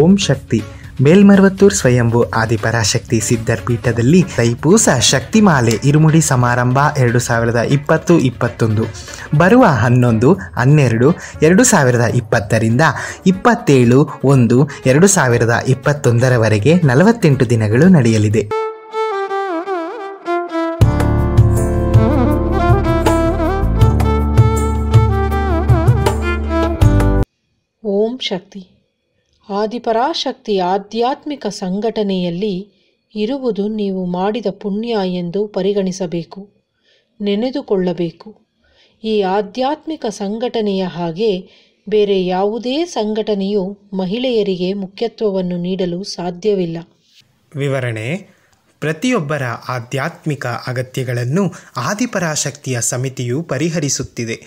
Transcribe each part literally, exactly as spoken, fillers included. ಓಂ ಶಕ್ತಿ ಮೇಲ್ಮರ್ವತ್ತೂರ್ ಸ್ವಯಂಭೂ ಆದಿಪರಾಶಕ್ತಿ ಸಿದ್ಧರ್ ಪೀಠದಲ್ಲಿ ರೈಪೂಸ ಶಕ್ತಿಮಾಲೆ ಇರುಮುಡಿ ಸಮಾರಂಭ ಎರಡು ಸಾವಿರದ ಇಪ್ಪತ್ತು ಇಪ್ಪತ್ತೊಂದು ಬರುವ ಹನ್ನೊಂದು ಹನ್ನೆರಡು ಎರಡು ಸಾವಿರದ ಇಪ್ಪತ್ತರಿಂದ ಇಪ್ಪತ್ತೇಳು ಒಂದು ಎರಡು ಸಾವಿರದ ಇಪ್ಪತ್ತೊಂದರವರೆಗೆ ನಲವತ್ತೆಂಟು ದಿನಗಳು ನಡೆಯಲಿದೆ. ಓಂ ಶಕ್ತಿ ಆದಿಪರಾಶಕ್ತಿ ಆಧ್ಯಾತ್ಮಿಕ ಸಂಘಟನೆಯಲ್ಲಿ ಇರುವುದು ನೀವು ಮಾಡಿದ ಪುಣ್ಯ ಎಂದು ಪರಿಗಣಿಸಬೇಕು, ನೆನೆದುಕೊಳ್ಳಬೇಕು. ಈ ಆಧ್ಯಾತ್ಮಿಕ ಸಂಘಟನೆಯ ಹಾಗೆ ಬೇರೆ ಯಾವುದೇ ಸಂಘಟನೆಯು ಮಹಿಳೆಯರಿಗೆ ಮುಖ್ಯತ್ವವನ್ನು ನೀಡಲು ಸಾಧ್ಯವಿಲ್ಲ. ವಿವರಣೆ: ಪ್ರತಿಯೊಬ್ಬರ ಆಧ್ಯಾತ್ಮಿಕ ಅಗತ್ಯಗಳನ್ನು ಆದಿಪರಾಶಕ್ತಿಯ ಸಮಿತಿಯು ಪರಿಹರಿಸುತ್ತಿದೆ.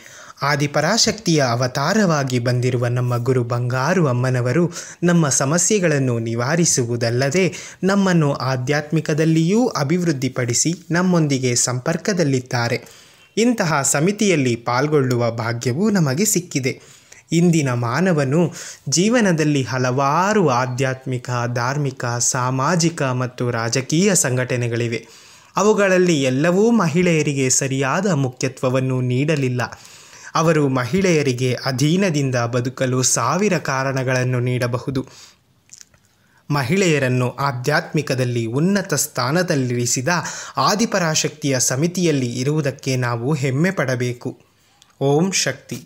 ಆದಿಪರಾಶಕ್ತಿಯ ಅವತಾರವಾಗಿ ಬಂದಿರುವ ನಮ್ಮ ಗುರು ಬಂಗಾರು ಅಮ್ಮನವರು ನಮ್ಮ ಸಮಸ್ಯೆಗಳನ್ನು ನಿವಾರಿಸುವುದಲ್ಲದೆ ನಮ್ಮನ್ನು ಆಧ್ಯಾತ್ಮಿಕದಲ್ಲಿಯೂ ಅಭಿವೃದ್ಧಿಪಡಿಸಿ ನಮ್ಮೊಂದಿಗೆ ಸಂಪರ್ಕದಲ್ಲಿದ್ದಾರೆ. ಇಂತಹ ಸಮಿತಿಯಲ್ಲಿ ಪಾಲ್ಗೊಳ್ಳುವ ಭಾಗ್ಯವೂ ನಮಗೆ ಸಿಕ್ಕಿದೆ. ಇಂದಿನ ಮಾನವನು ಜೀವನದಲ್ಲಿ ಹಲವಾರು ಆಧ್ಯಾತ್ಮಿಕ, ಧಾರ್ಮಿಕ, ಸಾಮಾಜಿಕ ಮತ್ತು ರಾಜಕೀಯ ಸಂಘಟನೆಗಳಿವೆ. ಅವುಗಳಲ್ಲಿ ಎಲ್ಲವೂ ಮಹಿಳೆಯರಿಗೆ ಸರಿಯಾದ ಮುಖ್ಯತ್ವವನ್ನು ನೀಡಲಿಲ್ಲ. ಅವರು ಮಹಿಳೆಯರಿಗೆ ಅಧೀನದಿಂದ ಬದುಕಲು ಸಾವಿರ ಕಾರಣಗಳನ್ನು ನೀಡಬಹುದು. ಮಹಿಳೆಯರನ್ನು ಆಧ್ಯಾತ್ಮಿಕದಲ್ಲಿ ಉನ್ನತ ಸ್ಥಾನದಲ್ಲಿರಿಸಿದ ಆದಿಪರಾಶಕ್ತಿಯ ಸಮಿತಿಯಲ್ಲಿ ಇರುವುದಕ್ಕೆ ನಾವು ಹೆಮ್ಮೆ ಪಡಬೇಕು. ಓಂ ಶಕ್ತಿ.